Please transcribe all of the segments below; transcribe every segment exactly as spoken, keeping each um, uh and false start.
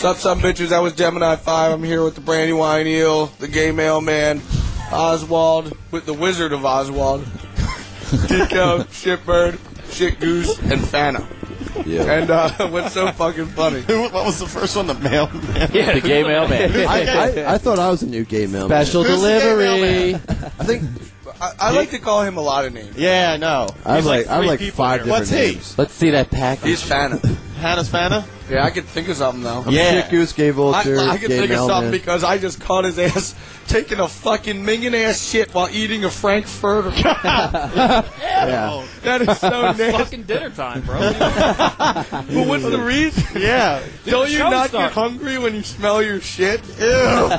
Sup, some bitches. That was Gemini Five. I'm here with the Brandywine Eel, the Gay Mailman, Oswald, with the Wizard of Oswald, Dico, Shitbird, Shit Goose, and Hanna. Yeah. And uh, what's so fucking funny? What was the first one? The mailman. Yeah, the Gay Mailman. I, I, I thought I was a new Gay Mailman. Special Who's delivery. I think I, I like to call him a lot of names. Yeah, I know. I'm like, like, I'm like five here. different What's names. He? Let's see that package. He's Hanna. Hanna's Hanna? Yeah, I could think of something, though. I'm yeah. Shit Goose, Gay Vulture, I, I could think mailman. of something because I just caught his ass taking a fucking minging-ass shit while eating a Frankfurter. Yeah. That is so nasty. Fucking dinner time, bro. But what's the reason? Yeah. Don't you not stuff. get hungry when you smell your shit? Ew.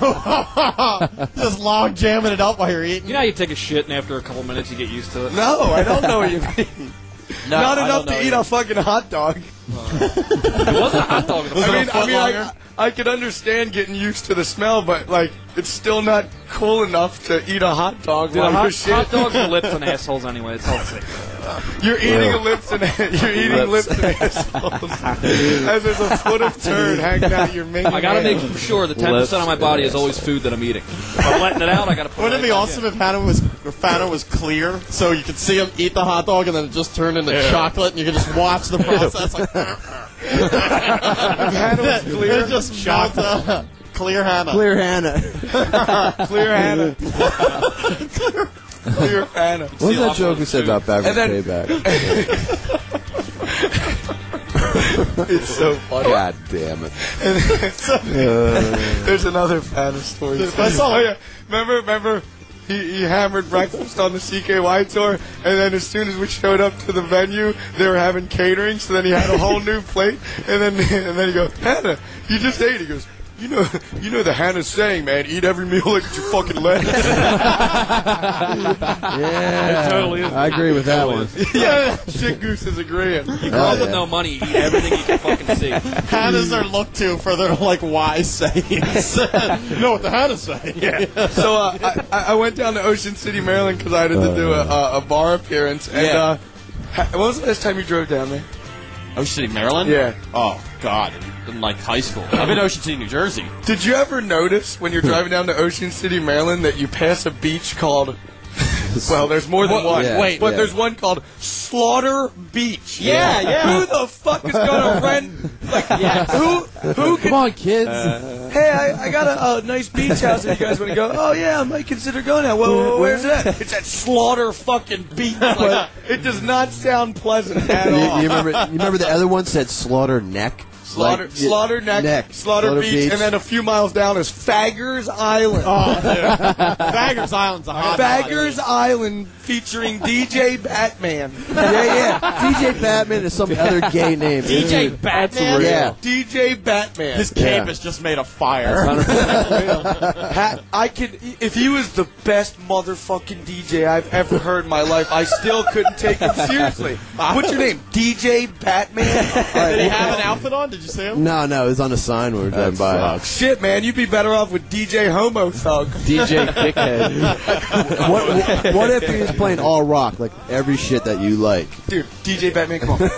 Just log jamming it up while you're eating. You know how you take a shit and after a couple minutes you get used to it? No, I don't know what you mean. No, not enough to either. eat a fucking hot dog. It wasn't a hot dog. It was I mean, I, mean I, I could understand getting used to the smell, but, like, it's still not cool enough to eat a hot dog. Dude, like hot, shit. hot dogs are lips and assholes anyway. It's all sick. You're eating well, lips and you're eating lips, lips and assholes. As there's a foot of turd hanging out your minging. I gotta make sure the ten percent of my body is always food that I'm eating. If I'm letting it out, I gotta put. Wouldn't it be awesome if Hanna was if Hanna was clear, so you could see him eat the hot dog and then it just turned into yeah. chocolate, and you could just watch the process. Like, if Hanna was clear, it just chocolate. Clear Hanna. Clear Hanna. Clear Hanna. Clear. Clear Hanna. What was that joke we said about backwards payback? It's so funny. God damn it. So, uh, there's another Hanna story. I saw, yeah. Remember, remember, he, he hammered breakfast on the C K Y tour, and then as soon as we showed up to the venue, they were having catering, so then he had a whole new plate, and then, and then he goes, Hanna, you just ate. He goes, You know, you know the Hanna saying, man. Eat every meal like it's your fucking legs. Yeah, it totally is. I agree with that one. Yeah, Shit Goose is agreeing. You grow up with no money, eat everything you can fucking see. Hanna's are looked to for their like wise sayings. You know what the Hanna say? Yeah. So uh, I, I went down to Ocean City, Maryland, because I had to do a, a bar appearance. And yeah. uh, when was the last time you drove down there? Ocean City, Maryland? Yeah. Oh, God. In, like, high school. I'm in Ocean City, New Jersey. Did you ever notice when you're driving down to Ocean City, Maryland, that you pass a beach called... Well, there's more than one. Yeah, Wait, But yeah. there's one called Slaughter Beach. Yeah, yeah. Who the fuck is going to rent? Like, yes. who, who Come can, on, kids. Uh, hey, I, I got a, a nice beach house if you guys want to go. Oh, yeah, I might consider going now. Well, where, where's where? that? It's at Slaughter fucking Beach. Like, it does not sound pleasant at all. You, you, remember, you remember the other one said Slaughter Neck? Slaughter, like, slaughter neck, neck slaughter, slaughter beach, beach, and then a few miles down is Faggers Island. Oh, yeah. Faggers Island's a hot Faggers island. Island featuring D J Batman. Yeah, yeah. D J Batman is some other gay name. D J Batman? Yeah. D J Batman. His campus yeah. just made a fire. Hat, I could, if he was the best motherfucking D J I've ever heard in my life, I still couldn't take him seriously. What's your name? D J Batman? Did he have an outfit on? Did Did you see him? No, no, it was on a sign when we were driving by. Sucks. Shit, man, you'd be better off with D J Homo Thug. D J Dickhead. what, what, what if he was playing all rock, like every shit that you like? Dude, D J Batman, come on. Well,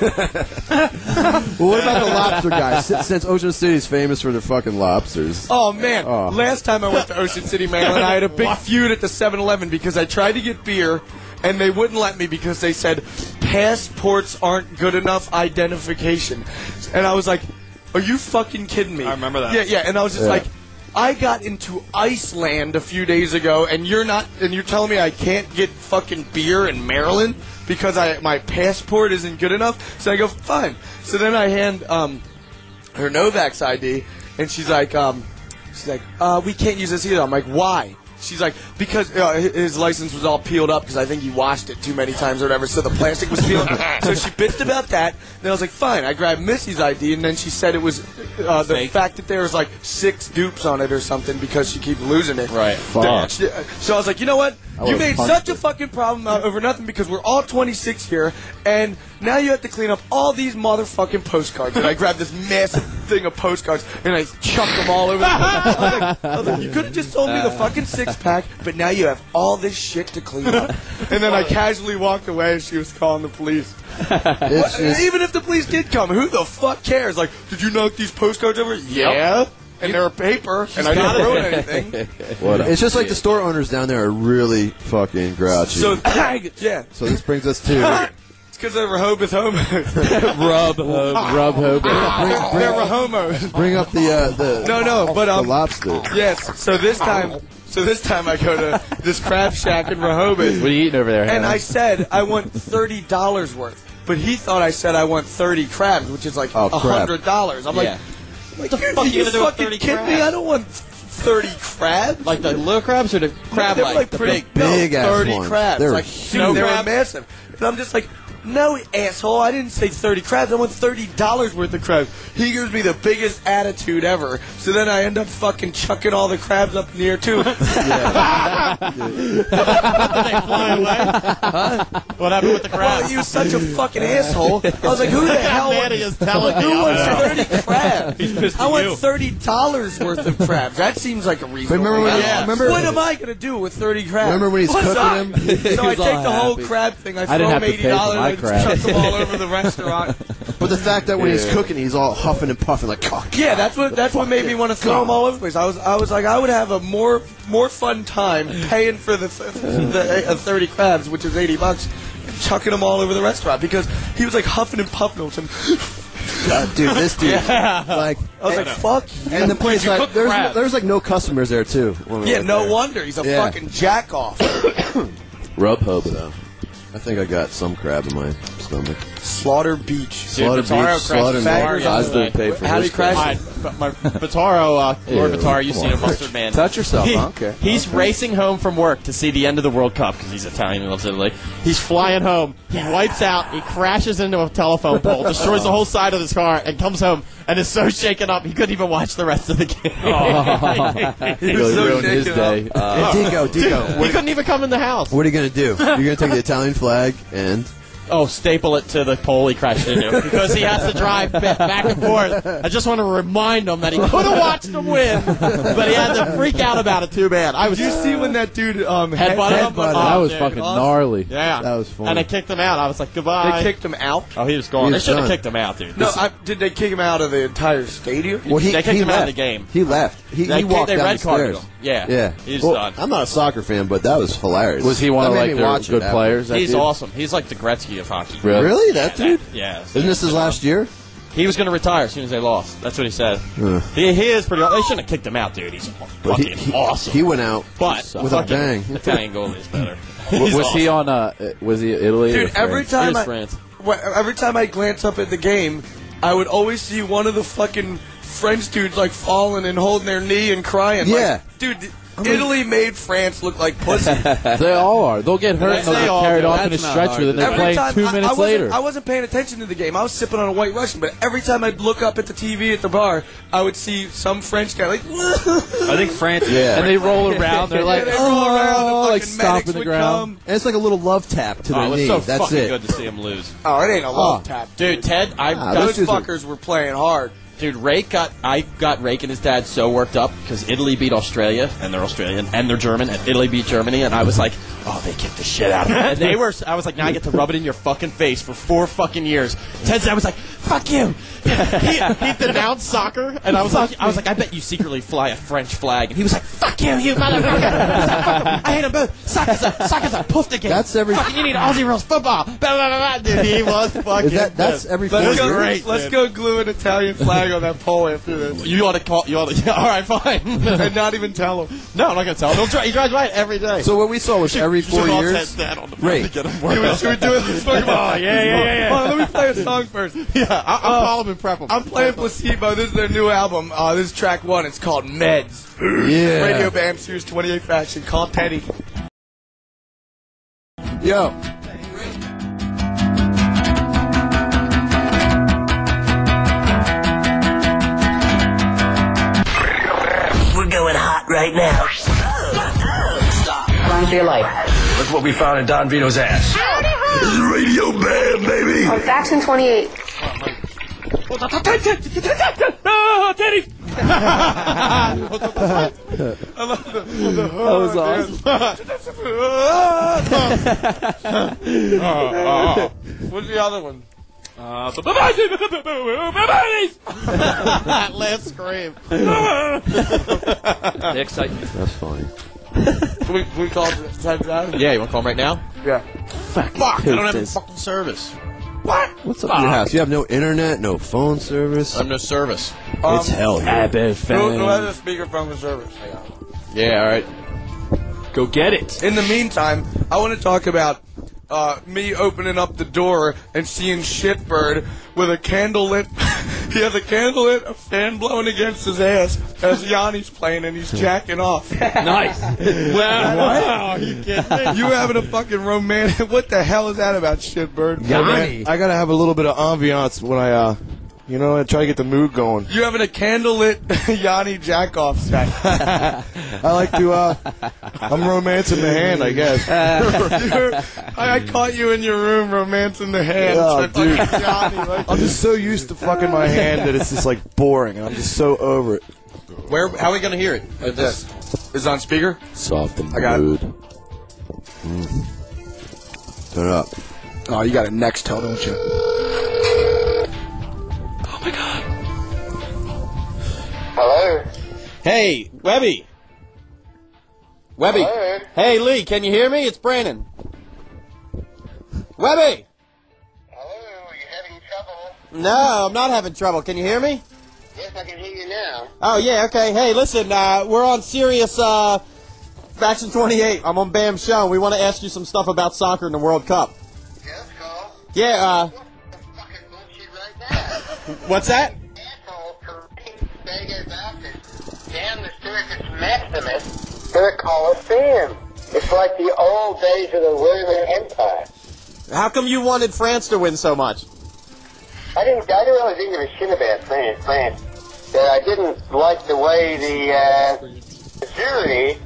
what about the lobster guy? Since, since Ocean City is famous for their fucking lobsters. Oh, man. Oh. Last time I went to Ocean City, Maryland, I had a big what? feud at the seven eleven because I tried to get beer, and they wouldn't let me because they said, passports aren't good enough identification. And I was like, are you fucking kidding me? I remember that. Yeah, yeah, and I was just yeah. like, I got into Iceland a few days ago, and you're not, and you're telling me I can't get fucking beer in Maryland because I my passport isn't good enough? So I go, fine. So then I hand um, her Novak's I D, and she's like, um, she's like, uh, we can't use this either. I'm like, why? She's like, because uh, his license was all peeled up because I think he washed it too many times or whatever, so the plastic was peeled up. So she bitched about that, and I was like, fine. I grabbed Missy's I D, and then she said it was uh, the fact that there was like six dupes on it or something because she keeps losing it. Right. Fuck. So I was like, you know what? You made such a fucking problem out over nothing because we're all twenty-six here, and now you have to clean up all these motherfucking postcards. And I grabbed this massive... thing of postcards, and I chucked them all over the place. I was like, I was like, you could have just sold me the fucking six-pack, but now you have all this shit to clean up. And then I casually walked away, and she was calling the police. What, even if the police did come, who the fuck cares? Like, did you knock these postcards over? Yeah. And they're a paper, and I didn't ruin anything. What it's just shit. Like the store owners down there are really fucking grouchy. So, yeah. So this brings us to... It's because they're Rehoboth homos. Rub, ho rub Hobos. They're Rehomos. Bring up the... Uh, the no, no, but... Um, the lobster. Yes, so this time... So this time I go to this crab shack in Rehoboth. What are you eating over there, Hanna? And I said I want thirty dollars worth, but he thought I said I want thirty crabs, which is like oh, one hundred dollars. I'm yeah. like... Like, what the fuck are you, you gonna fucking do kidding me? I don't want thirty crabs. Like the little crabs or the crab no, like, like the pretty big, big ass ones. Crabs. They're like, no, they're massive. And I'm just like, no, asshole, I didn't say thirty crabs. I want thirty dollars worth of crabs. He gives me the biggest attitude ever. So then I end up fucking chucking all the crabs up in the air, too. Did they fly away? Huh? What happened with the crabs? Well, you such a fucking asshole. I was like, who the hell wants, telling who wants thirty crabs? He's pissed I want you. thirty dollars worth of crabs. That seems like a reasonable remember when yeah. remember What am I going to do with thirty crabs? Remember when he's What's cooking I? Him? So he's I take the happy. Whole crab thing. I, I throw him eighty dollars. Chuck them all over the restaurant. But the fact that when yeah. he's cooking, he's all huffing and puffing like, oh, God, yeah, that's what that's what made me want to throw them all over the place. I was I was like, I would have a more more fun time paying for the, the uh, thirty crabs, which is eighty bucks, and chucking them all over the restaurant because he was like huffing and puffing them. God, dude, this dude, yeah. like, I was and, like, fuck. And the place, like, there's no, there's like no customers there too. Yeah, right no there. Wonder he's a yeah. fucking jack off. Rub Hobo though. I think I got some crab in my stomach. Slaughter Beach. Slaughter Dude, Bitaro Beach, Slaughter Neck. I still paid for How did he crash? My, my Bitaro, uh, Lord yeah, Bitaro, you've seen him, Mustard Man. Touch yourself, he, huh? Okay. He's okay. racing home from work to see the end of the World Cup, because he's Italian and loves Italy. He's flying home. He wipes out. He crashes into a telephone pole, destroys the whole side of his car, and comes home and is so shaken up he couldn't even watch the rest of the game. Oh. He was so ruined his day. Uh, and Dico, Dico. Dude, he couldn't even come in the house. What are you going to do? You're going to take the Italian flag and... Oh, staple it to the pole he crashed into because he has to drive back and forth. I just want to remind him that he could have watched him win, but he had to freak out about it too bad. I was. Did you see when that dude um, headbutted him? That oh, was dude. Fucking gnarly. Yeah, that was funny. And they kicked him out. I was like, goodbye. They kicked him out. Oh, he was gone. He was they should have kicked him out, dude. No, I, did they kick him out of the entire stadium? Well, he, they kicked he him left. Out of the game. He left. He, they, he walked they down the stairs. Him. Yeah, yeah. He's well, done. I'm not a soccer fan, but that was hilarious. Was he one of like their good players? He's awesome. He's like the Gretzky. Of hockey. Really? really? Yeah, that dude? That, yeah. Isn't this his last year? He was going to retire as soon as they lost. That's what he said. Uh. He, he is pretty awesome. They shouldn't have kicked him out, dude. He's fucking he, he, awesome. He went out but with a bang. Italian goalie is better. was awesome. he on uh, was he Italy dude, or France? Every time I, France. Every time I glance up at the game, I would always see one of the fucking French dudes like falling and holding their knee and crying. Yeah. Like, dude... I mean, Italy made France look like pussy. They all are. They'll get hurt and they'll they get carried do. Off in a stretcher. Then they're playing two I, minutes I later. I wasn't paying attention to the game. I was sipping on a White Russian. But every time I'd look up at the T V at the bar, I would see some French guy like... I think France... Yeah. And they roll around. They're like... Yeah, they roll around. Oh, like stomping the ground. Come. And it's like a little love tap to oh, their knee. So that's it. It's so fucking good to see them lose. Oh, it ain't a love oh. tap. Dude, dude Ted, I, ah, those fuckers are... were playing hard. Dude, Rake got I got Rake and his dad so worked up because Italy beat Australia, and they're Australian, and they're German, and Italy beat Germany, and I was like, oh, they kicked the shit out of me. And they were, I was like, now I get to rub it in your fucking face for four fucking years. Ted's dad was like, fuck you. He, he denounced soccer, and I was like, I was like, I bet you secretly fly a French flag, and he was like, fuck you, you motherfucker. I, like, fuck them. I hate them both. Soccer's a soccer's a poof again. That's every. Fucking you need Aussie rules football. Blah, blah, blah, blah. Dude, he was fucking. Is that, that's every. Let's go, great, let's go glue an Italian flag on that pole after this. You ought to call. You ought to. Yeah, all right, fine. And not even tell him. No, I'm not gonna tell him. He'll try, he drives right every day. So what we saw was every should, four should years. That on the right. He was doing this. Oh yeah, yeah, yeah. yeah. On, let me play a song first. Yeah, I, I'll uh, call him and prep him. I'm playing Placebo. This is their new album. Uh, this is track one. It's called Meds. Yeah. Radio Bam Series twenty-eight Fashion. Call Teddy. Yo. Right now. Stop. Run for your life. Look what we found in Don Vito's ass. This is Radio Bam, baby. On Faction twenty-eight. Oh, I love the, the that was awesome. uh, uh, what's the other one? Uh, that last scream. The excitement. That's funny. Can we, can we call him time down? Yeah, you want to call him right now? Yeah. Fuck, Fuck I don't have a fucking service. What? What's up in your house? You have no internet, no phone service? I have no service. Um, it's hell here. Who, who has a speakerphone for service? Hang on. Yeah, all right. Go get it. In the meantime, I want to talk about uh, me opening up the door and seeing Shitbird with a candle lit. He has a candle lit, a fan blowing against his ass as Yanni's playing and he's jacking off. Nice. Wow. Wow. Are you kidding me? You having a fucking romantic. What the hell is that about, Shitbird? Yanni. I got to have a little bit of ambiance when I, uh, you know, I try to get the mood going. You having a candle lit Yanni jack off set. I like to, uh, I'm romancing the hand, I guess. I, I caught you in your room romancing the hand. Oh, dude. Yanni, like, I'm just so used to fucking my hand that it's just like boring. I'm just so over it. Where? How are we going to hear it? Is this is it on speaker? Soft and I got mood. It. Mm. Turn it up. Oh, you got a Nextel, don't you? Oh, my God. Hello? Hey, Webby. Webby. Hello? Hey, Lee, can you hear me? It's Brandon. Webby. Hello, are you having trouble? No, I'm not having trouble. Can you hear me? Yes, I can hear you now. Oh, yeah, okay. Hey, listen, uh, we're on Sirius uh, Faction twenty-eight. I'm on Bam's show. We want to ask you some stuff about soccer and the World Cup. Yeah, that's cool. Yeah, uh... What the fucking bullshit right now? What's that? Asshole, Kareem, Faggers Island, damn the circus maximus, they're Coliseum. It's like the old days of the Roman Empire. How come you wanted France to win so much? I didn't. I didn't really think of a shit about France. France. That I didn't like the way the, uh, the jury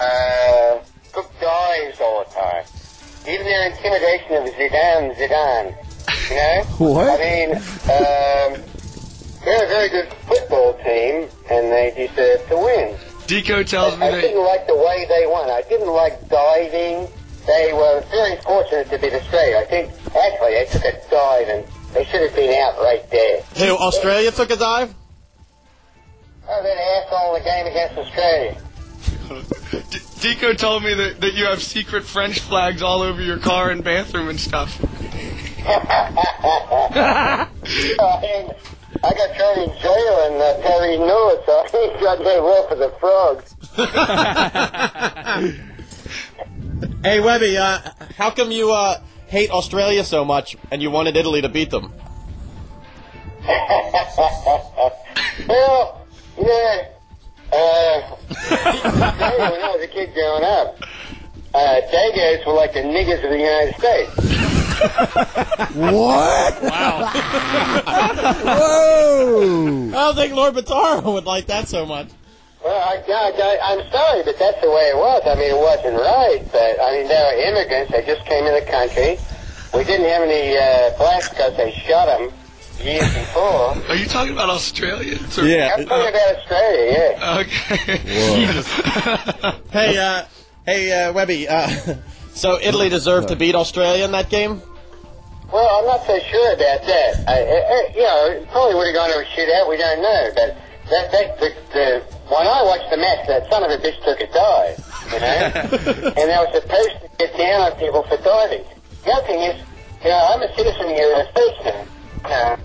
uh, took dives all the time. Even their intimidation of Zidane, Zidane. You know. What? I mean, um, they're a very good football team, and they deserve to win. Deco tells me I, I didn't like the way they won. I didn't like diving. They were very fortunate to be betrayed. I think actually they took a dive and. They should have been out right there. Hey, Australia took a dive? Oh, that asshole in the game against Australia. D Dico told me that, that you have secret French flags all over your car and bathroom and stuff. I, mean, I got thrown in jail in uh, Perry North, so I ain't got no work for the frogs. Hey, Webby, uh, how come you... Uh, hate Australia so much, and you wanted Italy to beat them? Well, yeah, uh, when I was a kid growing up, uh, Dagos were like the niggas of the United States. What? Wow. Whoa! I don't think Lord Bitaro would like that so much. Well, I, I, I, I'm sorry, but that's the way it was. I mean, it wasn't right, but, I mean, they were immigrants. They just came in the country. We didn't have any uh, blacks because they shot them years before. Are you talking about Australians? Or yeah. I'm talking uh, about Australia, yeah. Okay. Jesus. Hey, uh, hey, uh, Webby, uh, so Italy deserved to beat Australia in that game? Well, I'm not so sure about that. I, I, you know, probably would have gone to a shootout. We don't know, but... That, that, the, the, when I watched the match, that son of a bitch took a dive, you know? And they were supposed to get down on people for diving. The other thing is, you know, I'm a citizen here in Australia. Uh,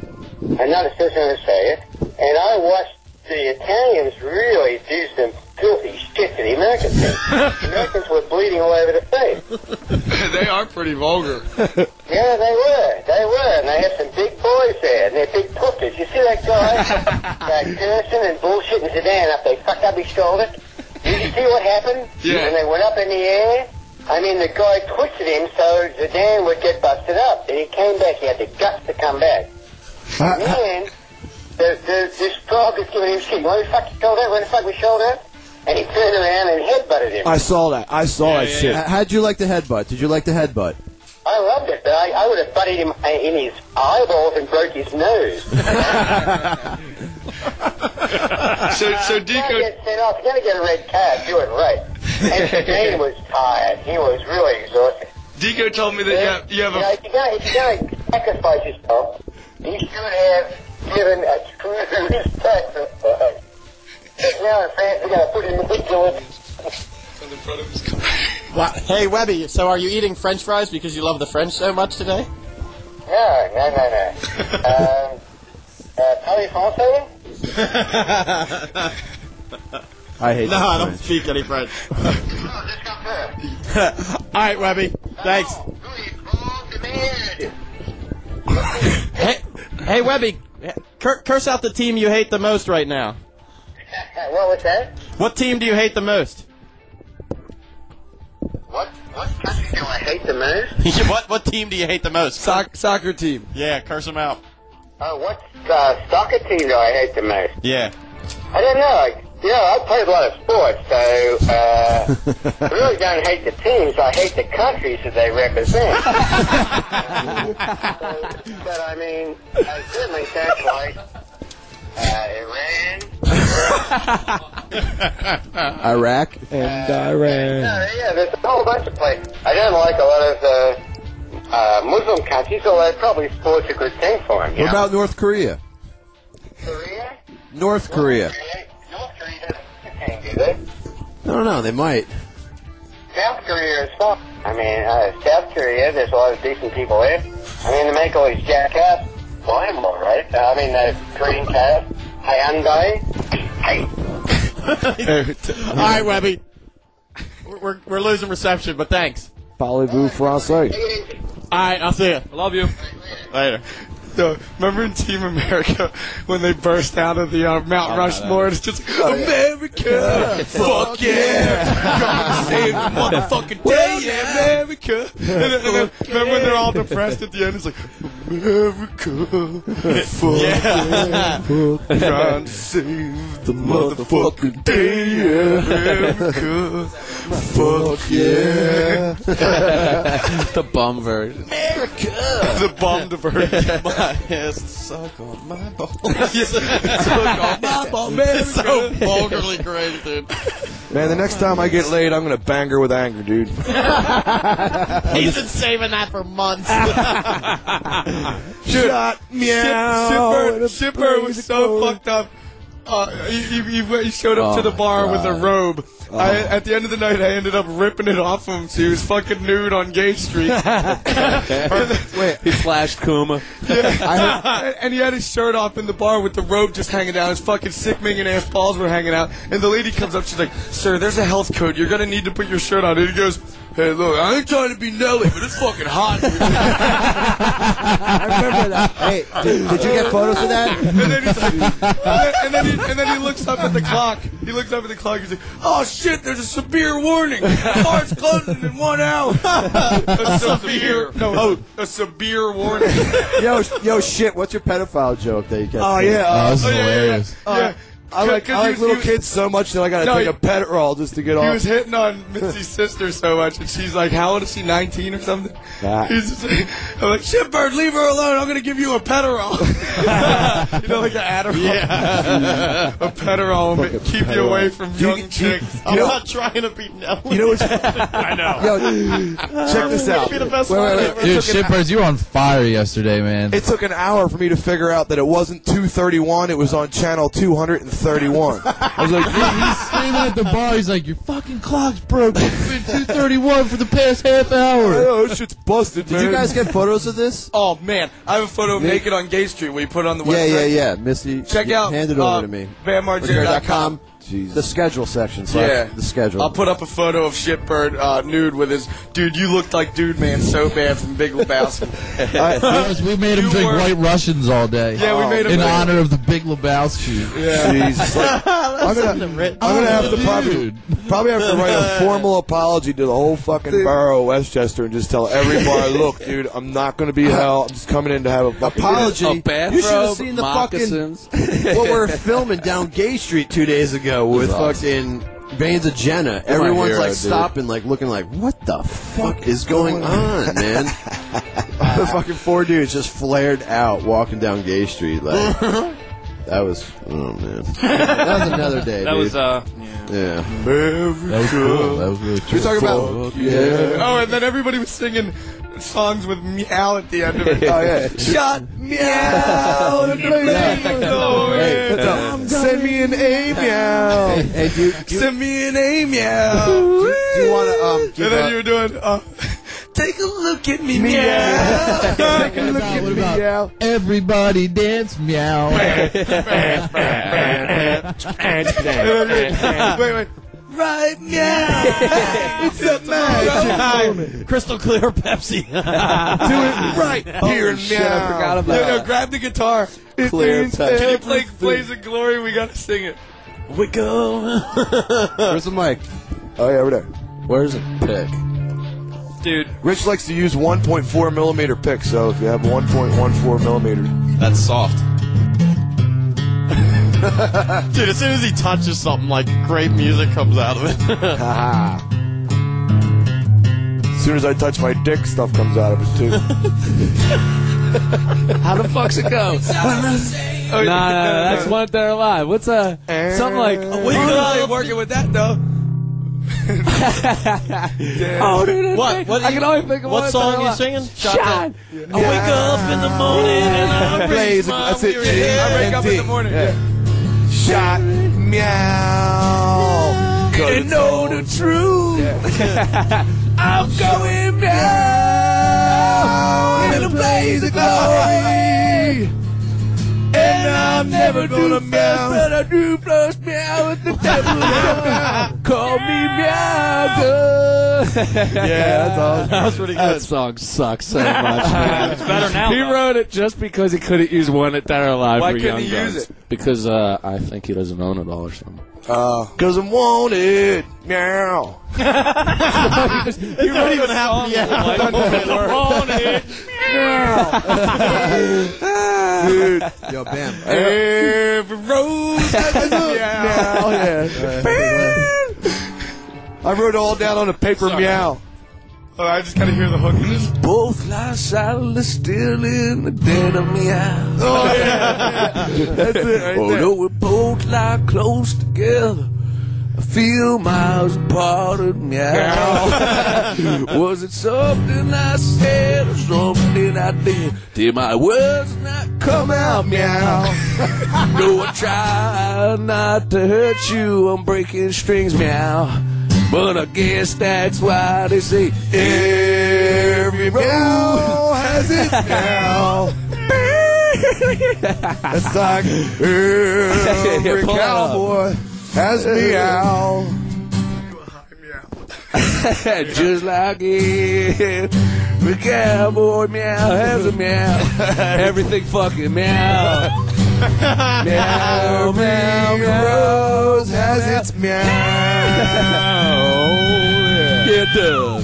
I'm not a citizen of Australia. And I watched the Italians really do some filthy shit to the American team. The Americans were bleeding all over the face. They are pretty vulgar. Yeah, they were. They were. And they had some big boys there. And they're big puppets. You see that guy? That Gerson and bullshit and Zidane up. They fucked up his shoulder. Did you see what happened? Yeah. And they went up in the air. I mean, the guy twisted him so Zidane would get busted up. And he came back. He had the guts to come back. And then... The, the, this dog is giving him shit. Why the fuck you call that? Why the fuck we showed that? And he turned around and headbutted him. I saw that. I saw yeah, that yeah, shit. Yeah. How'd you like the headbutt? Did you like the headbutt? I loved it, but I, I would have butted him in his eyeballs and broke his nose. so, so Dico gets sent off. You got to get a red card. Do it right. And Zidane was tired. He was really exhausted. Dico told me that you have, you have a... If you got to sacrifice yourself, you should have given a true sacrifice. Now in France, we got to put in the vigilance. In front of his car. Wow. Hey, Webby, so are you eating French fries because you love the French so much today? No, no, no, no. um, uh, parlez français? I hate No, I French. Don't speak any French. All right, Webby. Thanks. hey, hey, Webby, cur- curse out the team you hate the most right now. What was that? What team do you hate the most? What what country do I hate the most? what what team do you hate the most? Soc- soccer team. Yeah, curse them out. Oh, uh, what uh, soccer team do I hate the most? Yeah. I don't know. I, you know, I played a lot of sports, so uh, I really don't hate the teams. I hate the countries that they represent. so, but I mean, I certainly don't like uh, Iran, Iraq, and uh, Iran. Uh, yeah, there's a whole bunch of places. I don't like a lot of uh, uh, Muslim countries, although probably sports a good thing for them. What know? About North Korea? Korea? North Korea. North Korea doesn't do anything, do they? I don't know. They might. South Korea is fun. I mean, uh, South Korea. There's a lot of decent people there. I mean, they make all these jackass. Well, I'm all right. I mean, the green cat, Hyundai. Hey. All right, Webby. We're we're losing reception, but thanks. Parlez-vous français? All right, I'll see you. I love you. Later. So, remember in Team America when they burst out of the uh, Mount oh, Rushmore? No, no. It's just oh, America, yeah. fuck yeah, God save the motherfucking day, yeah, America. And then, and then, remember when they're all depressed at the end? It's like America, fuck yeah, fuck, trying to save the motherfucking day, yeah, America, fuck yeah. The bum version. America, the bum version. Yes, suck on my balls. Yes, suck on my balls, man. It's so vulgarly great, dude. Man, the next time I get laid, I'm gonna bang her with anger, dude. He's been saving that for months. Dude, shut me out. Shipper was so fucked up. Uh, he, he, he showed up oh to the bar God. With a robe. Oh. I, at the end of the night, I ended up ripping it off him. So he was fucking nude on Gay Street. Wait, he flashed Kuma. Yeah. And, and he had his shirt off in the bar with the robe just hanging down. His fucking sick minging ass balls were hanging out. And the lady comes up, she's like, "Sir, there's a health code. You're gonna need to put your shirt on." And he goes, "Hey, look, I ain't trying to be Nelly, but it's fucking hot." I remember that. Hey, did, did you get photos of that? And then he's like, and then, and then, he, and then he looks up at the clock. He looks up at the clock. He's like, "Oh shit, there's a severe warning. The bar's closing in one hour." A severe, no, oh, a severe warning. Yo, yo, shit. What's your pedophile joke that you get? Oh yeah, uh, that's oh, hilarious. Yeah, yeah, yeah. Uh, I like, I like was, little was, kids so much that I gotta no, take a pet roll just to get he off. He was hitting on Mitzi's sister so much, and she's like, "How old is she? nineteen or something?" Nah. He's just like, I'm like, "Shitbird, leave her alone. I'm gonna give you a pet roll." You know, like an Adderall. Yeah. A pet roll will keep you away from you, young you, chicks. You, I'm know, not trying to be Nelly. You know what's I know. Yo, check this out. Be the best wait, wait, wait, wait. Dude, Shitbirds, you were on fire yesterday, man. It took an hour for me to figure out that it wasn't two thirty-one. It was on channel two hundred thirty-one. I was like, he's screaming at the bar. He's like, "Your fucking clock's broken. It's been two thirty-one for the past half hour. Oh, shit's busted, man." Did you guys get photos of this? Oh, man. I have a photo of Nick? Naked on Gay Street we put on the website. Yeah, yeah, yeah. Missy, check out. Hand it over uh, to me. Bam Margera dot com. Jesus. The schedule section. So yeah. The schedule. I'll put up a photo of Shitbird uh, nude with his, "Dude, you looked like Dude Man so bad" from Big Lebowski. I, yes, we made him drink were... White Russians all day. Yeah, we made him. In play. Honor of the Big Lebowski. Yeah. Jesus. Like, I'm going oh, to have to probably, probably have to write a formal apology to the whole fucking dude. Borough of Westchester and just tell every bar, "Look, dude, I'm not going to be hell. I'm just coming in to have a apology." A bathrobe, you should have seen the moccasins. Fucking what well, we're filming down Gay Street two days ago. With awesome. Fucking Veins of Jenna, oh, everyone's hero, like dude. Stopping, like looking, like what the fuck is going on, man? The fucking four dudes just flared out walking down Gay Street, like That was, oh man. That was another day. That dude. was, uh, yeah. yeah. That was cool. That was really cool. We were talking about, yeah. yeah. Oh, and then everybody was singing songs with meow at the end of it. Oh, yeah. Shut meow. Hey, send me an A meow. Hey, do you, do send me an A meow. Do, do you want to, um, and then up? you were doing, uh, take a look at me, meow. meow. Take a look about, at me, meow. Everybody dance, meow. Wait, wait. Right, meow. It's a magic crystal clear Pepsi. Do it right here, oh, shit, meow. I forgot about no, no, grab the guitar. It clear Pepsi. Can you play Blaze of Glory? We gotta sing it. We go. Where's the mic? Oh, yeah, over there. Where's it? Pick. Dude. Rich likes to use one point four millimeter picks, so if you have one point one four millimeter. That's soft. Dude, as soon as he touches something, like, great music comes out of it. As soon as I touch my dick, stuff comes out of it, too. How the fuck's it go? nah, nah, that's One That Are Alive. What's a... Something like... Oh, we really oh, working with that, though. oh, dude, what? What, I can only think of what song you singing? Shut up. Yeah. I wake up in the morning and I raise my weary head. I wake up in the morning. Yeah. Shut meow. Gonna know the truth. Yeah. I'm going meow in a blaze of glory. And I'm never gonna meow, but I do plus meow with the devil. Call me meow. Yeah, that's awesome. That was pretty good. That song sucks so much. It's better now. He though. wrote it just because he couldn't use One That Are Alive. Why couldn't he guns. use it? Because uh, I think he doesn't own it all or something. Oh. Because I'm wanted. Meow. You don't even have meow. I'm wanted. Meow. Dude. Yo, Bam. Every rose has a meow. Yeah. Bam. I wrote it all down on a paper Sorry. meow. Oh, I just kind of hear the hook. These both lie silently still in the dead of meow. Oh, yeah. yeah. That's it right Although there. Although we both lie close together, a few miles apart of meow. Was it something I said or something I did? Did my words not come out meow? No, I try not to hurt you. I'm breaking strings meow. But I guess that's why they say every meow has its meow. That's like every cowboy has meow. Just like every cowboy meow has a meow. Everything fucking meow. Meow, meow, meow, rose has its meow. Oh, yeah. It does.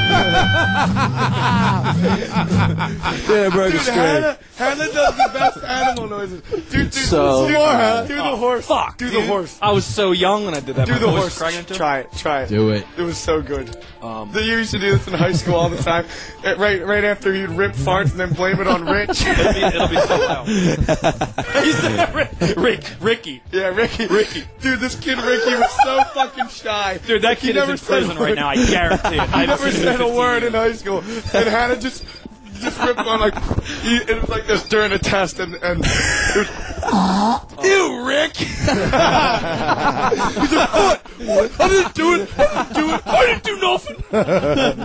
Yeah, bro, it's great. Hanna does the best animal noises. Do the horse. Fuck. Do the horse. I was so young when I did that. Do the horse. Try it. Try it. Do it. It was so good. Um, you used to do this in high school all the time. It, right, right after you'd rip farts and then blame it on Rich. it'll, be, it'll be so loud. He said, Rick, Rick, Ricky. Yeah, Ricky. Ricky. Dude, this kid Ricky was so fucking shy. Dude, that kid is in prison right now. I guarantee it. I never said a word in high school. And Hanna just. Just ripped on like it was like this during a test and and it was, oh. Ew, Rick. He's like, what? What? I didn't do it. I didn't do it. I didn't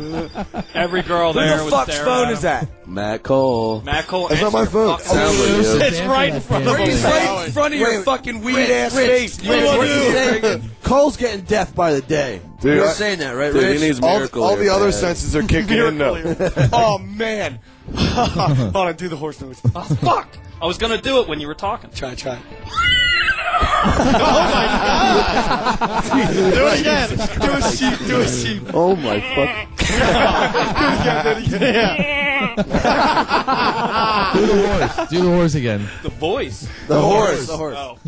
do nothing. Every girl there was there. Who the fuck's phone is that? Matt Cole. Matt Cole. That's not my phone. Oh, it's right in front of you. It's right in front of your fucking weird ass face. You do. Cole's getting deaf by the day. Dude, you're I, saying that, right, dude, Rich? He needs miracle all all the other senses are kicking in, though. Oh, man. Hold on, do the horse noise. Oh, fuck. I was going to do it when you were talking. Try, try. Oh, my God. Do it again. Do a sheep. Do a sheep. Oh, my fuck. Do it again. Do it again. Do the horse. Do the horse again. The voice. The, the horse. horse. The horse. Oh.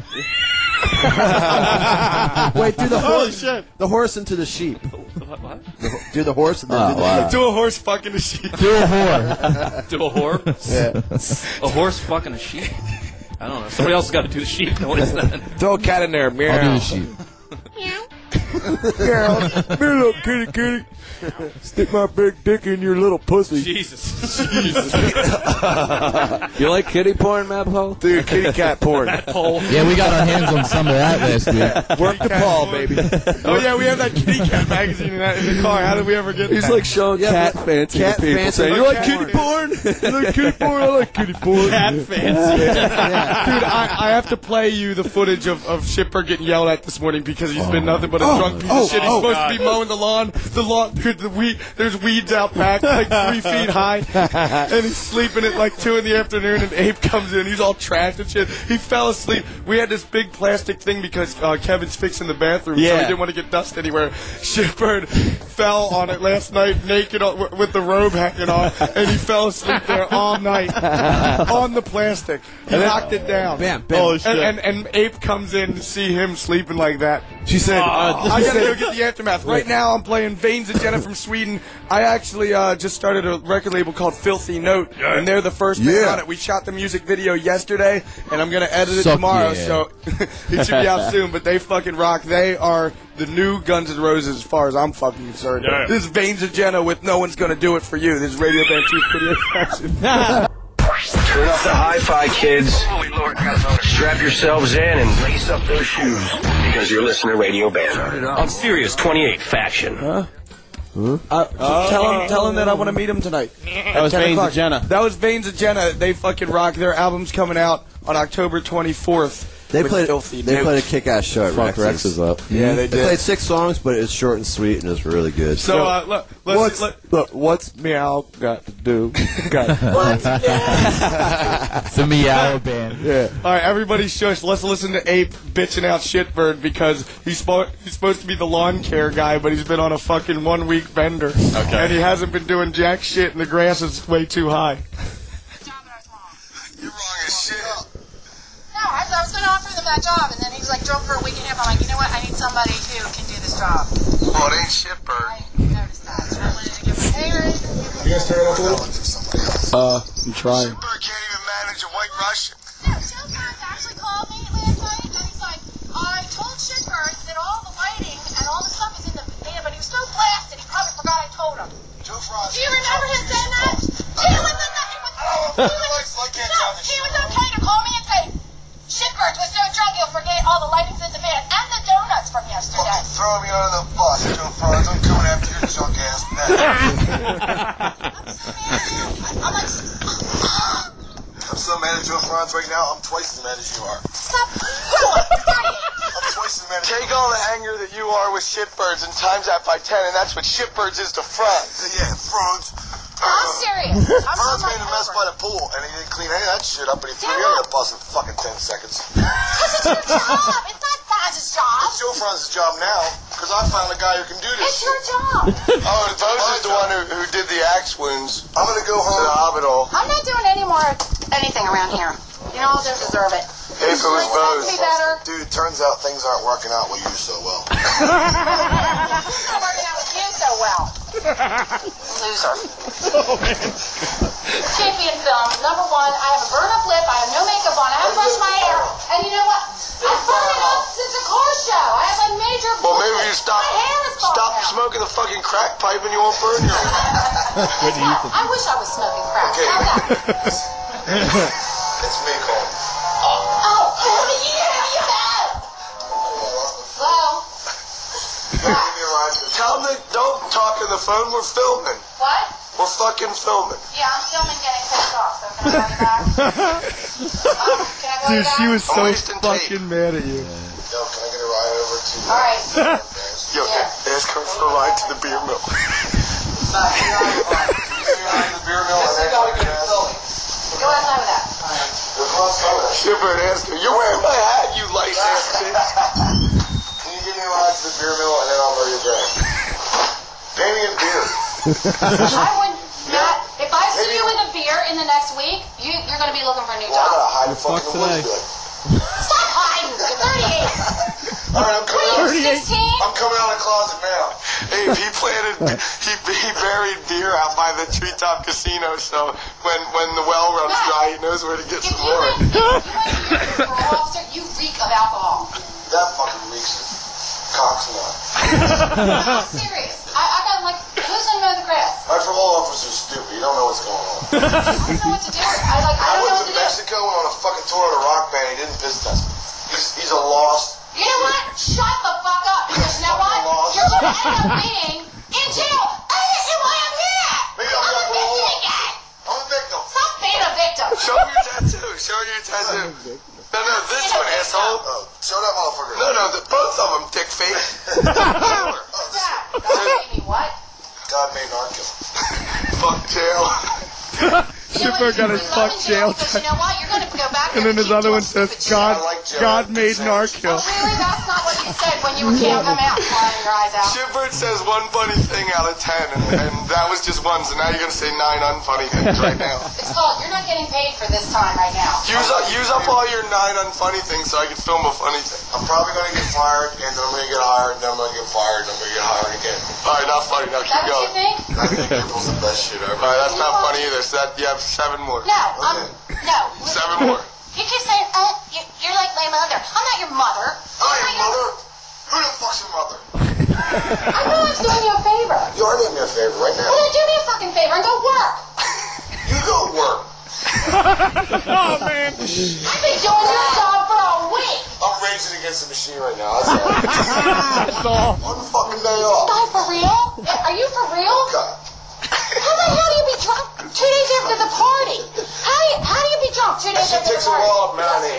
Wait, do the horse. Holy shit. The horse into the sheep. What? what? The, do the horse and then oh, do the wow. sheep. Do a horse fucking a sheep. Do a whore. Do a whore? Yeah. A horse fucking a sheep? I don't know. Somebody else has got to do the sheep. No, what is that? Throw a cat in there. Meow. I'll do the sheep. Meow. Meow. Meow, little kitty kitty. Stick my big dick in your little pussy. Jesus. Jesus. You like kitty porn, Mabhole? Dude, kitty cat porn. Yeah, we got our hands on some of that last week. Work the ball, baby. Oh, yeah, we have that kitty cat magazine in, that, in the car. How did we ever get He's that? He's like showing yeah, cat fancy cat to people. Fancy saying, you like kitty porn? You like kitty porn? I like kitty porn. Cat fancy. Yeah. Yeah. Dude, I, I have to play you the footage of, of Shipper getting yelled at this morning because he's oh. been nothing but a oh. drunk piece oh. of shit. He's oh. supposed God. to be mowing the lawn. The lawn... The weed, there's weeds out back, like three feet high, and he's sleeping at like two in the afternoon. And Abe comes in, he's all trashed and shit. He fell asleep. We had this big plastic thing because uh, Kevin's fixing the bathroom, yeah. so he didn't want to get dust anywhere. Shitbird fell on it last night, naked w with the robe hanging off, and he fell asleep there all night on the plastic. He and knocked then, it down. Bam, bam. Holy shit. And, and, and Abe comes in to see him sleeping like that. She said, uh, "I gotta go get the aftermath. Right now, I'm playing Veins of Jenna." From Sweden. I actually uh, just started a record label called Filthy Note, yeah. and they're the first yeah. thing on it. We shot the music video yesterday, and I'm going to edit it Suck tomorrow, yeah. so it should be out soon, but they fucking rock. They are the new Guns N' Roses as far as I'm fucking concerned. Yeah. This is Veins of Jenna with No One's Gonna Do It For You. This is Radio Bam Chief Video Fashion. Turn up the hi-fi, kids. Holy Lord, strap yourselves in and lace up those shoes, because you're listening to Radio Bam. On Sirius twenty-eight Faction. Huh? Uh, oh. Tell him, tell him that I want to meet him tonight. That was Veins of Jenna. That was Veins of Jenna. They fucking rock. Their album's coming out on October twenty-fourth. They played. Filthy they note. played a kick-ass show at Fuck Rex's. Rex's up. Yeah, they did. They played six songs, but it's short and sweet, and it's really good. So, so uh, look, let's, what's, let, look, what's meow got to do? Got what's meow? It's a meow band. Yeah. All right, everybody, shush. Let's listen to Ape bitching out Shitbird because he's, he's supposed to be the lawn care guy, but he's been on a fucking one-week bender, okay. and he hasn't been doing jack shit, and the grass is way too high. You're wrong as shit. I thought I was going to offer them that job, and then he was like, drove for a week and a half. I'm like, you know what? I need somebody who can do this job. Well, it ain't Shitbird. I noticed that. So I wanted to give him Aaron. You guys turn it up a little? Uh, I'm trying. Shitbird can't even manage a white Russian. No, Joe Frantz actually called me last night, and he's like, I told Shitbird that all the lighting and all the stuff is in the van, but he was so blasted, he probably forgot I told him. Joe Frantz. Do you remember him saying that? He was in the... He was okay to call me and say, Shitbird was so drunk he'll forget all the lightings in the van and the donuts from yesterday. Fucking throw me under the bus, Joe Frantz. I'm coming after your junk ass now. I'm so mad. I'm like, I'm so mad at Joe Frantz right now. I'm twice as mad as you are. Stop. I'm twice as mad as you are. Take all the anger that you are with Shitbirds and times that by ten, and that's what Shitbirds is to Frantz. Yeah, Frantz. I'm serious. I'm Frantz made a mess by the pool, and he didn't clean any of that shit up, and he threw me under the bus in fucking ten seconds. Because it's your job. It's not Frantz's job. It's Joe Frantz's job now, because I found a guy who can do this. It's your job. Oh, and Boja's the one who, who did the axe wounds. I'm going to go home to the hospital. I'm not doing any more anything around here. You all don't deserve it. Hey, if it was Bose. Dude, it turns out things aren't working out with you so well. It's not working out with you so well. Loser. Oh, man. Champion film, number one. I have a burn-up lip. I have no makeup on. I haven't brushed my hair. And you know what? I've burned it up since the car show. I have a major... Well, maybe you stop... My hair is falling Stop out. smoking the fucking crack pipe and you won't burn your What do you think? I wish I was smoking crack. Okay. It's me calling. Oh, oh, yeah, yeah. Hello? Tell them don't talk on the phone. We're filming. What? We're fucking filming. Yeah, I'm filming getting pissed off. So can I go back? um, can I go Dude, back? She was so fucking tape. mad at you. Yeah. Yo, can I get a ride over to... All right. Yo, yeah. ask her for a ride to the beer mill. Sorry, you're on the beer mill. That's and gotta get Go outside with that. Shitbird asked me, you're wearing my hat, you lice ass bitch. Can you give me a ride to the beer mill and then I'll know your drag? Pay me in beer. I would not. If I see you in a beer in the next week, you, you're going to be looking for a new job. I'm going to hide the fucking woods. Stop I'm thirty-eight. All right, I'm coming out. sixteen? I'm coming out of the closet now. Hey, he planted, he, he buried deer out by the Treetop Casino, so when, when the well runs yeah. dry, he knows where to get if some more. If you make an officer, you reek of alcohol. That fucking reeks of cocks now. I'm serious. I, I got like, who's gonna know the grass? All right, for all officers stupid. You don't know what's going on. I don't know what to do. I, like, I, I went to Mexico and on a fucking tour of the rock band. He didn't visit us. He's, he's a lost... You know what? Shut the fuck up, because you know what? You're going to end up being in jail. I didn't see why I'm here. Maybe I'm, I'm a victim again. I'm a victim. Stop being a victim. Show me your tattoo. Show me your tattoo. No, no, this one, asshole. Oh, show that motherfucker. No, no, the, both of them, dick face. Taylor. Oh, this one. God made me what? God made our killer. Fuck jail. Shipper got his fuck jail tattoo. You know what? You're going to go back and then his other one says, God, God made Narkill. Clearly that's not what you said when you were can't come out flying your eyes out. Shipper says one funny thing out of ten, and, and that was just one, so now you're going to say nine unfunny things right now. It's called, you're not getting paid for this time right now. Use up, use up all your nine unfunny things so I can film a funny thing. I'm probably going to get fired, and then I'm going to get hired, and then I'm going to get fired, and I'm going to get hired again. All right, not funny. Now keep going. I think April's the best shit ever. All right, that's not funny either, so that, yeah. Seven more. No, um, okay. no. Seven more. You keep saying, uh, you're, you're like my mother. I'm not your mother. I'm, I'm not your mother? Who the fuck's your mother? I know I was doing you a favor. You are doing me a favor right now. Well, do me a fucking favor and go work. You go work. Oh, man. I've been doing your job for a week. I'm raging against the machine right now. That's all. That's all. One fucking day off. Is this guy for real? Are you for real? God. How the hell do you be drunk two days after the party? How do you, how do you be drunk two days after the party?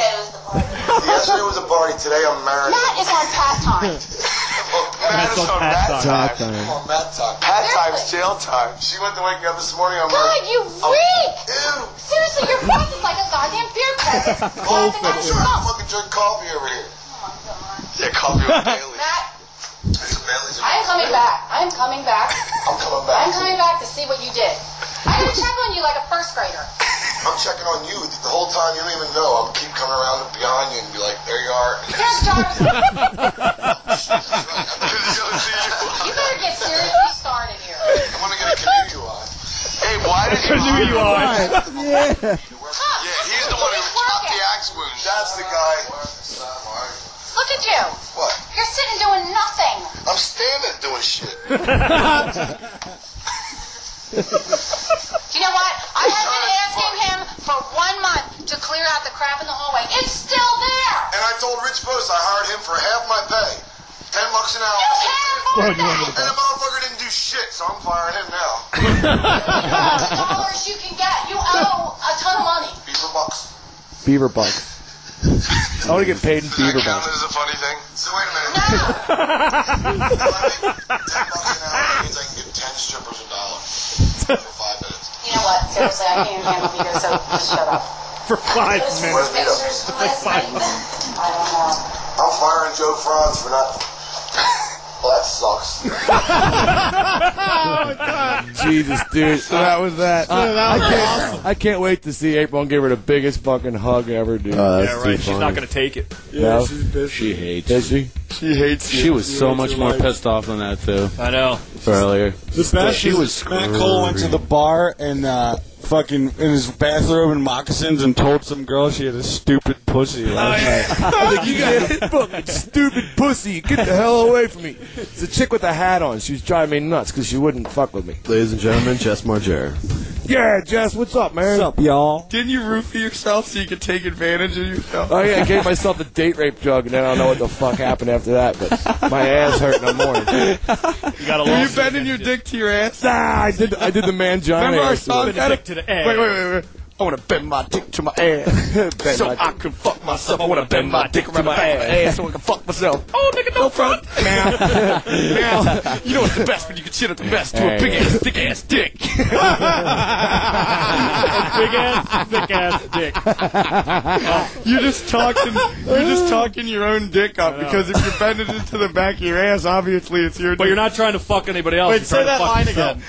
Yesterday was the party. Yesterday was the party. Today I'm married. Matt is on pastime. Well, Matt is on Matt time. time. Come on, Matt time. Pat time's jail time. She went to wake up this morning. I'm God, like, you reek! Ew. Seriously, your breath is like a goddamn beer can. I'm trying to fucking drink coffee over here. Oh my God. Yeah, coffee with Bailey. Matt. I'm coming back. I'm coming back. I'm coming back. I'm coming back to see what you did. I'm going to check on you like a first grader. I'm checking on you the whole time. You don't even know. I'll keep coming around and behind you and be like, there you are. There's Jarvis. You better get seriously started here. I'm going to get a canoe U I. Hey, why did you do you on? Yeah. Yeah, he's the one who chopped the axe wound. That's the guy. Look at you. What? You're sitting doing nothing. I'm standing doing shit. You know what? I have been asking him for one month to clear out the crap in the hallway. It's still there. And I told Rich Post I hired him for half my pay. Ten bucks an hour. And the motherfucker didn't do shit, so I'm firing him now. The dollars you can get. You owe a ton of money. Beaver bucks. Beaver bucks. I want to get paid in beaver bucks. Does that count as a funny thing? So wait a minute. No! Ten bucks an hour means I can give ten strippers a dollar for five minutes. You know what? Seriously, I can't even handle beer, so just shut up. For five minutes. Pictures for five minutes. I don't know. I'm firing Joe Frantz for not... Well, that sucks. Oh, God. Jesus, dude. So that was that. Uh, uh, that was I, can't, awesome. I can't wait to see April and give her the biggest fucking hug ever, dude. Uh, yeah, right. She's funny. Not going to take it. Yeah, no? She's busy. She hates it. She? she hates it. She was so much more life. pissed off than that, too. I know. Earlier. The best she was Matt Cole went to the bar and uh, fucking in his bathrobe and moccasins and told some girl she had a stupid pussy. Last oh, yeah. night. I was like, you got a fucking stupid pussy. Get the hell away from me. It's a chick with a hat on. She was driving me nuts because she wouldn't fuck with me. Ladies and gentlemen, Jess Margera. Yeah, Jess, what's up, man? What's up, y'all? Didn't you roofie yourself so you could take advantage of yourself? Oh, yeah, I gave myself a date rape drug, and then I don't know what the fuck happened after that, but my ass hurt in the morning. You got a long Have you bending your dick to your ass? Nah, I did, I did the man John Remember ass. Remember our song? To the ass. Wait, wait, wait, wait. I want to bend my dick to my ass so I can fuck myself. I want to bend my dick to my ass so I can fuck myself. Oh, nigga, no front. Now, now, you know what's the best when you can shit at the best to a big-ass, thick-ass dick. A big-ass, thick-ass dick. You're just talking You're just talking your own dick up because if you're bending it to the back of your ass, obviously it's your dick. But you're not trying to fuck anybody else. Wait, say that line again.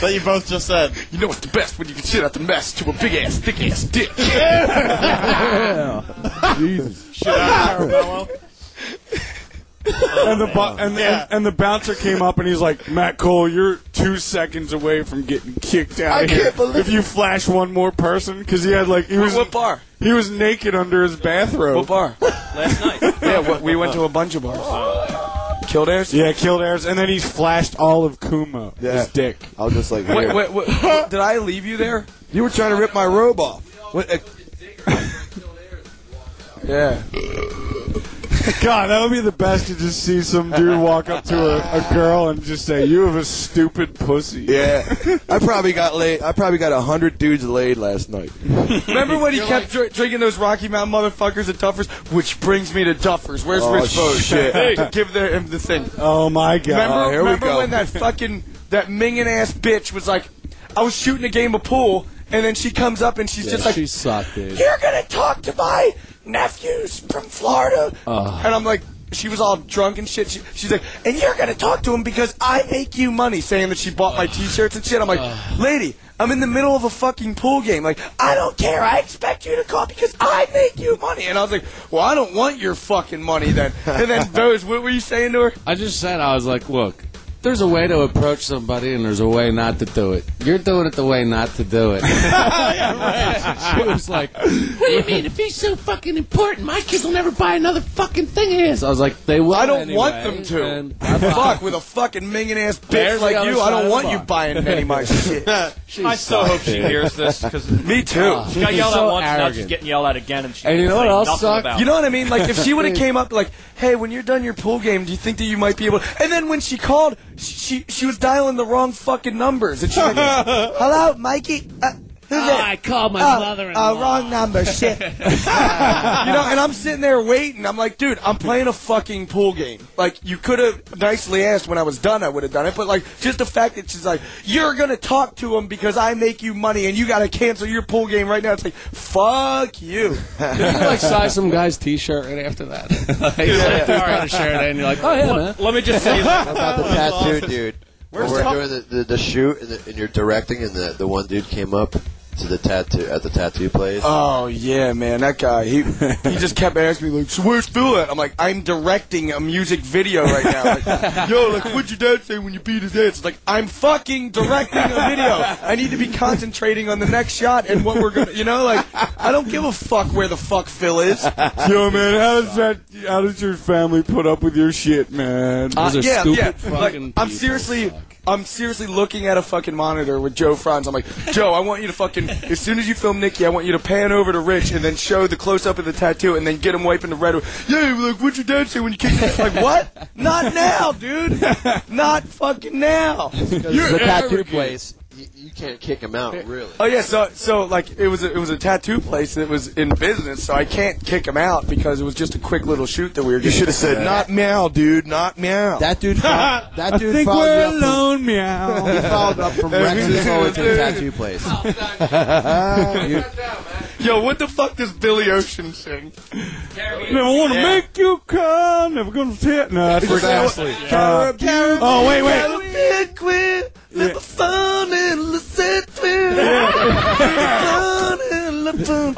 That you both just said. You know what's the best when you can shit out the mess to a big ass, thick ass dick. Yeah. Jesus. Shit out of Carabello. Oh, and, the bu- and, the, yeah. and, and the bouncer came up and he's like, Matt Cole, you're two seconds away from getting kicked out I of here if you flash one more person. Because he had like he was what bar? He was naked under his bathrobe. What bar? Last night. Yeah, we went to a bunch of bars. Oh. Kildare's? Yeah, Kildare's. And then he flashed all of Kuma, yeah. his dick. I was just like, wait, wait, wait, wait, did I leave you there? You were trying to rip my robe off. What, uh, yeah. God, that would be the best to just see some dude walk up to a, a girl and just say, "You have a stupid pussy." Yeah, I probably got laid. I probably got a hundred dudes laid last night. Remember when he You're kept like, dr- drinking those Rocky Mountain motherfuckers at Duffers? Which brings me to Duffers. Where's oh, Rich Vogue? Shit. Hey, give the, him the thing. Oh my God! Remember, oh, here remember we go. When that fucking that mingin ass bitch was like, "I was shooting a game of pool," and then she comes up and she's yeah, just like, she sucked, dude. "You're gonna talk to my nephews from Florida," uh, and I'm like, she was all drunk and shit. She, she's like, "And you're gonna talk to him because I make you money," saying that she bought my T-shirts and shit. I'm like, uh, "Lady, I'm in the middle of a fucking pool game. Like, I don't care. I expect you to call because I make you money." And I was like, "Well, I don't want your fucking money then." And then those, what were you saying to her? I just said, I was like, "Look, there's a way to approach somebody and there's a way not to do it. You're doing it the way not to do it." Yeah, right. She was like, "What do you mean? If he's so fucking important, my kids will never buy another fucking thing of his." I was like, "They will I don't anyway. want them to. Fuck, with a fucking mingin-ass bitch like you, I don't want you buying any of my shit." I still hope she hears this. Cause me too. Uh, she got yelled so at once, arrogant. Now she's getting yelled at again. And, she and you know what else sucks? You know what I mean? Like, if she would have came up like, "Hey, when you're done your pool game, do you think that you might be able to..." And then when she called... She she was dialing the wrong fucking numbers. And she like, "Hello, Mikey? Uh, who's oh, it? I called my oh, mother-in-law. Uh, wrong number, shit." You know, and I'm sitting there waiting. I'm like, "Dude, I'm playing a fucking pool game. Like, you could have nicely asked when I was done, I would have done it." But, like, just the fact that she's like, "You're going to talk to him because I make you money and you got to cancel your pool game right now." It's like, fuck you. Did you, like, size some guy's T-shirt right after that? Like, you're yeah. like, all right, a shirt, and you're like, "Oh, yeah, well, man." Let me just say that. About the tattoo, dude. Where's when we're doing the, the, the shoot and, the, and you're directing and the, the one dude came up to the tattoo at the tattoo place. Oh yeah, man, that guy. He he just kept asking me like, "So where's Phil at?" I'm like, "I'm directing a music video right now." Like, "Yo, like, what'd your dad say when you beat his ass?" It's like, "I'm fucking directing a video. I need to be concentrating on the next shot and what we're gonna, you know, like, I don't give a fuck where the fuck Phil is." Yo, man, how does that? How does your family put up with your shit, man? Uh, Those are yeah, stupid yeah. Fucking like, I'm seriously. Fuck. I'm seriously looking at a fucking monitor with Joe Frantz. I'm like, "Joe, I want you to fucking, as soon as you film Nikki, I want you to pan over to Rich and then show the close-up of the tattoo and then get him wiping the red." "Yeah, like, what'd your dad say when you kicked it?" Like, what? Not now, dude. Not fucking now. You're the tattoo place. You can't kick him out, really. Oh yeah, so so like it was a, it was a tattoo place that was in business, so I can't kick him out because it was just a quick little shoot that we were. You should have said, "Not meow, dude, not meow." That dude, fought, that dude. I think we're up alone, from, meow. He followed up from Rex's over to the tattoo place. Yo, what the fuck does Billy Ocean sing? "Never want to yeah. make you come, never gonna tell." No, that's exactly. Uh, oh wait, wait. Yeah.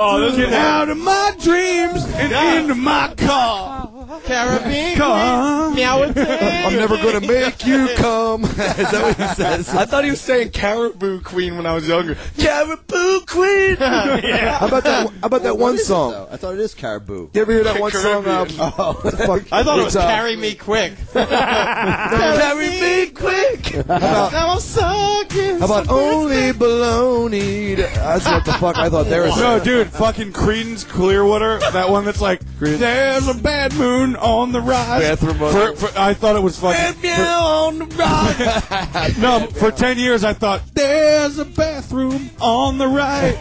Oh, get out of my dreams and yeah. into my car. Caribbean. Come. I'm never going to make you come. Is that what he says? I thought he was saying Caribou Queen when I was younger. Caribou Queen. Yeah. How about that, how about that one song? It, I thought it is Caribou. You ever hear that one Caribbean. song? Um, oh, fuck. I thought it was uh, Carry Me Quick. Carry Me Quick. About, now I'm sucking. How about Only Baloney? That's what the fuck I thought there was. No, dude, fucking Creedence Clearwater. That one that's like, "There's a bad moon on the rise." For, for, I thought it was fucking. For, on the rise. No, for ten years I thought, "There's a bathroom on the right."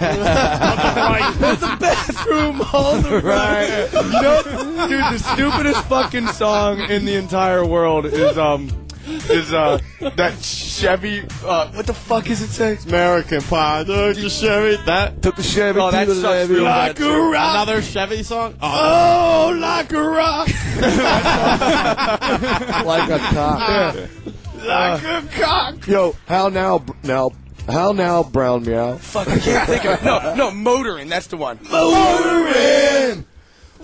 There's a bathroom on the right. Nope. Dude, the stupidest fucking song in the entire world is um. Is uh that Chevy? Uh, what the fuck is it say? American Pie. Took the Chevy. That took the Chevy. Oh, that sucks. Chevy. Like a rock. Another Chevy song. Oh, oh like a rock. Like a cock. Yeah. Like uh, a cock. Yo, how now? Now. How now, brown meow? Fuck, I can't think of it. No, no, motoring. That's the one. Motoring.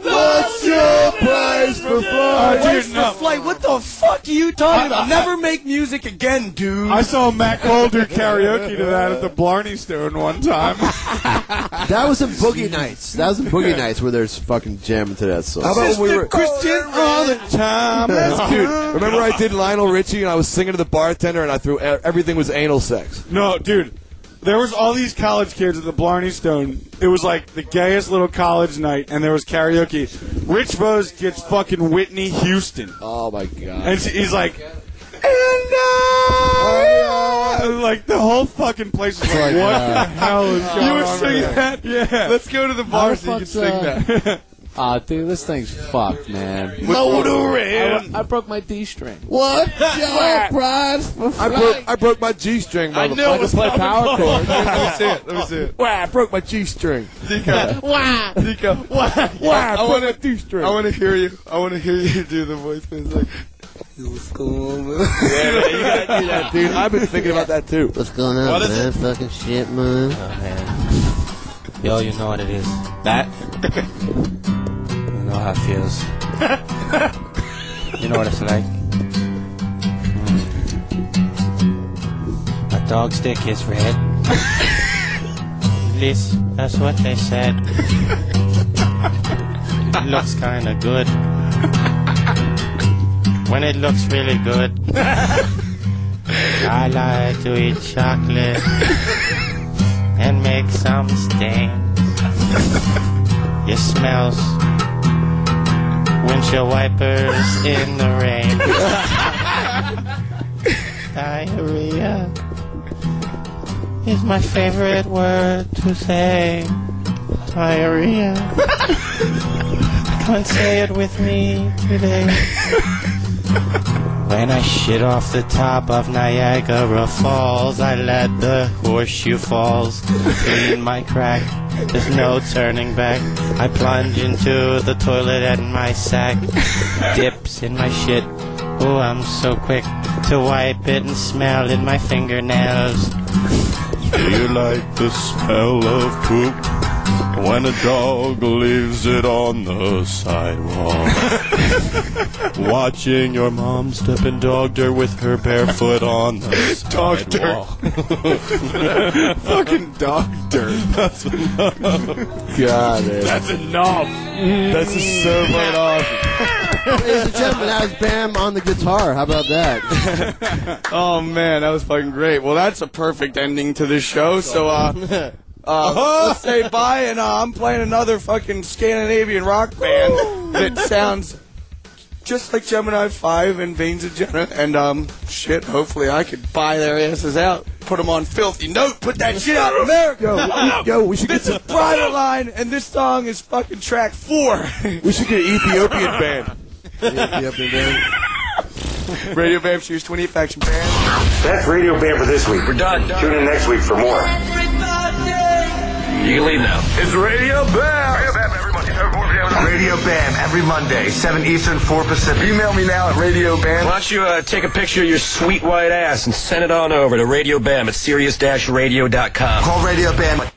What's your price for flight? Price for flight? What the fuck are you talking about? Never make music again, dude. I saw Matt Cole do karaoke to that at the Blarney Stone one time. That was in Boogie Nights. That was in Boogie Nights where there's fucking jamming to that song. How about we were Christian all the time? Dude, remember I did Lionel Richie and I was singing to the bartender and I threw everything was anal sex. No, dude. There was all these college kids at the Blarney Stone. It was like the gayest little college night, and there was karaoke. Rich Bose gets fucking Whitney Houston. Oh, my God. And he's like, and I... And like, the whole fucking place was like, what the hell is going on? You would sing that? Yeah. Let's go to the bar so you can sing that. Aw, oh, dude, this thing's fucked, man. Motorin! I, I broke my D string. What? Your prize for I broke, I broke my G string. I knew it was play power chord. Let me see it. Let me see it. Wow, I broke my G string. Dico. Wow. Dico. Wow. Wow. I want a D string. I want to hear you. I want to hear you do the voice. It's like, what's going on? Yeah, you gotta do that, dude. I've been thinking about that too. What's going on, what man? It? Fucking shit, man. Oh man. Yo, you know what it is. That. You know how it feels. You know what it's like. Mm. My dog's dick is red. At least that's what they said. It looks kinda good. When it looks really good, I like to eat chocolate and make some stains. It smells. Windshield wipers in the rain. Diarrhea is my favorite word to say. Diarrhea. Can't say it with me today. When I shit off the top of Niagara Falls, I let the horseshoe falls in my crack. There's no turning back. I plunge into the toilet and my sack dips in my shit. Oh, I'm so quick to wipe it and smell in my fingernails. Do you like the smell of poop when a dog leaves it on the sidewalk? Watching your mom step in dog dirt with her bare foot on the sidewalk. Fucking dog dirt. That's enough. God, that's enough. That's just so right off. Ladies and gentlemen, that was Bam on the guitar. How about that? Oh, man, that was fucking great. Well, that's a perfect ending to this show, so... uh. Uh, uh-huh. Let's say bye, and uh, I'm playing another fucking Scandinavian rock band Ooh. that sounds just like Gemini Five and Veins of Jenna, and um, shit, hopefully I could buy their asses out, put them on Filthy Note, put that shit out in America. Yo, yo, we should this get some Private Line, and this song is fucking track four. We should get an Ethiopian band. Ethiopian band. Radio Bam, Shitbird, twenty-eight Faction Band. That's Radio Bam for this week. We're done. done. Tune in next week for more. You can leave now. It's Radio Bam. Radio Bam every Monday, seven, four p m Radio Bam every Monday, seven Eastern, four Pacific. Email me now at Radio Bam. Why don't you uh, take a picture of your sweet white ass and send it on over to Radio Bam at Sirius dash radio dot com. Call Radio Bam.